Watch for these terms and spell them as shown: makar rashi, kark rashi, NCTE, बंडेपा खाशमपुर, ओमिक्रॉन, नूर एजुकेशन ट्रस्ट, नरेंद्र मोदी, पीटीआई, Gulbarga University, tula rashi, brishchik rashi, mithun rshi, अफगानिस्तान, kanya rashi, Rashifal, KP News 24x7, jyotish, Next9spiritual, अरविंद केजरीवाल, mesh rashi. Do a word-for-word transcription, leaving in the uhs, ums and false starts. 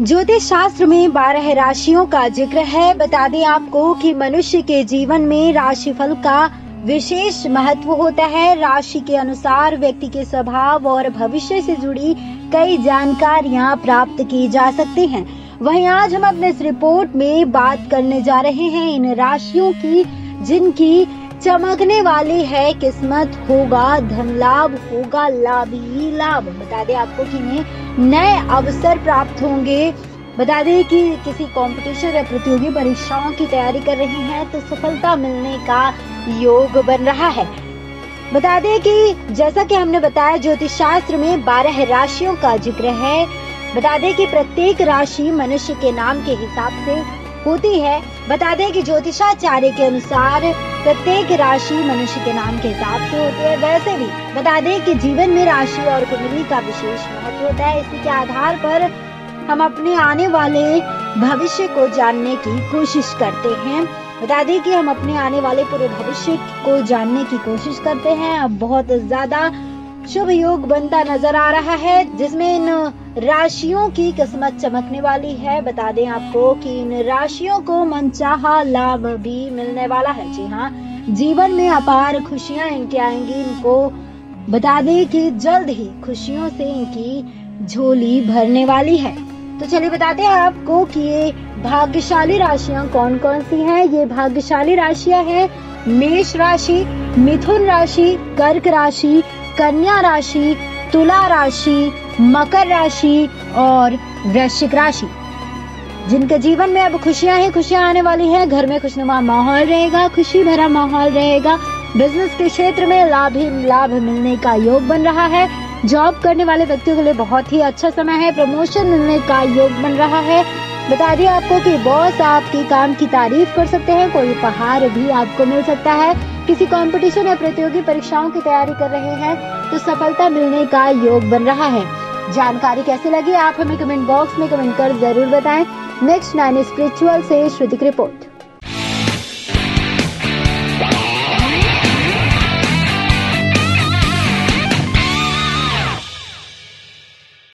ज्योतिष शास्त्र में बारह राशियों का जिक्र है। बता दें आपको कि मनुष्य के जीवन में राशिफल का विशेष महत्व होता है। राशि के अनुसार व्यक्ति के स्वभाव और भविष्य से जुड़ी कई जानकारियां प्राप्त की जा सकती हैं। वहीं आज हम अपने इस रिपोर्ट में बात करने जा रहे हैं इन राशियों की जिनकी चमकने वाली है किस्मत, होगा धन लाभ, होगा लाभ ही लाभ। बता दें आपको कि इन्हें नए अवसर प्राप्त होंगे। बता दें कि किसी कंपटीशन या प्रतियोगी परीक्षाओं की तैयारी कर रहे हैं तो सफलता मिलने का योग बन रहा है। बता दें कि जैसा कि हमने बताया ज्योतिष शास्त्र में बारह राशियों का जिक्र है। बता दें कि प्रत्येक राशि मनुष्य के नाम के हिसाब से होती है। बता दें कि ज्योतिषाचार्य के अनुसार प्रत्येक राशि मनुष्य के नाम के हिसाब से होती है। वैसे भी बता दें कि जीवन में राशि और कुंडली का विशेष महत्व होता है। इसी के आधार पर हम अपने आने वाले भविष्य को जानने की कोशिश करते हैं। बता दें कि हम अपने आने वाले पूरे भविष्य को जानने की कोशिश करते हैं। अब बहुत ज्यादा शुभ योग बनता नजर आ रहा है जिसमें इन राशियों की किस्मत चमकने वाली है। बता दें आपको कि इन राशियों को मनचाहा लाभ भी मिलने वाला है। जी हाँ, जीवन में अपार खुशियां इनके आएंगी। इनको बता दें कि जल्द ही खुशियों से इनकी झोली भरने वाली है। तो चलिए बताते हैं आपको कि ये भाग्यशाली राशियां कौन कौन सी हैं। ये भाग्यशाली राशियां हैं मेष राशि, मिथुन राशि, कर्क राशि, कन्या राशि, तुला राशि, मकर राशि और वृश्चिक राशि, जिनके जीवन में अब खुशियां ही खुशियां आने वाली हैं। घर में खुशनुमा माहौल रहेगा, खुशी भरा माहौल रहेगा। बिजनेस के क्षेत्र में लाभ ही लाभ मिलने का योग बन रहा है। जॉब करने वाले व्यक्तियों के लिए बहुत ही अच्छा समय है। प्रमोशन मिलने का योग बन रहा है। बता दें आपको कि बॉस आपके काम की तारीफ कर सकते हैं। कोई उपहार भी आपको मिल सकता है। किसी कंपटीशन या प्रतियोगी परीक्षाओं की तैयारी कर रहे हैं तो सफलता मिलने का योग बन रहा है। जानकारी कैसे लगी आप हमें कमेंट बॉक्स में कमेंट कर जरूर बताएं। नेक्स्ट नाइन स्पिरिचुअल से श्रुति की रिपोर्ट।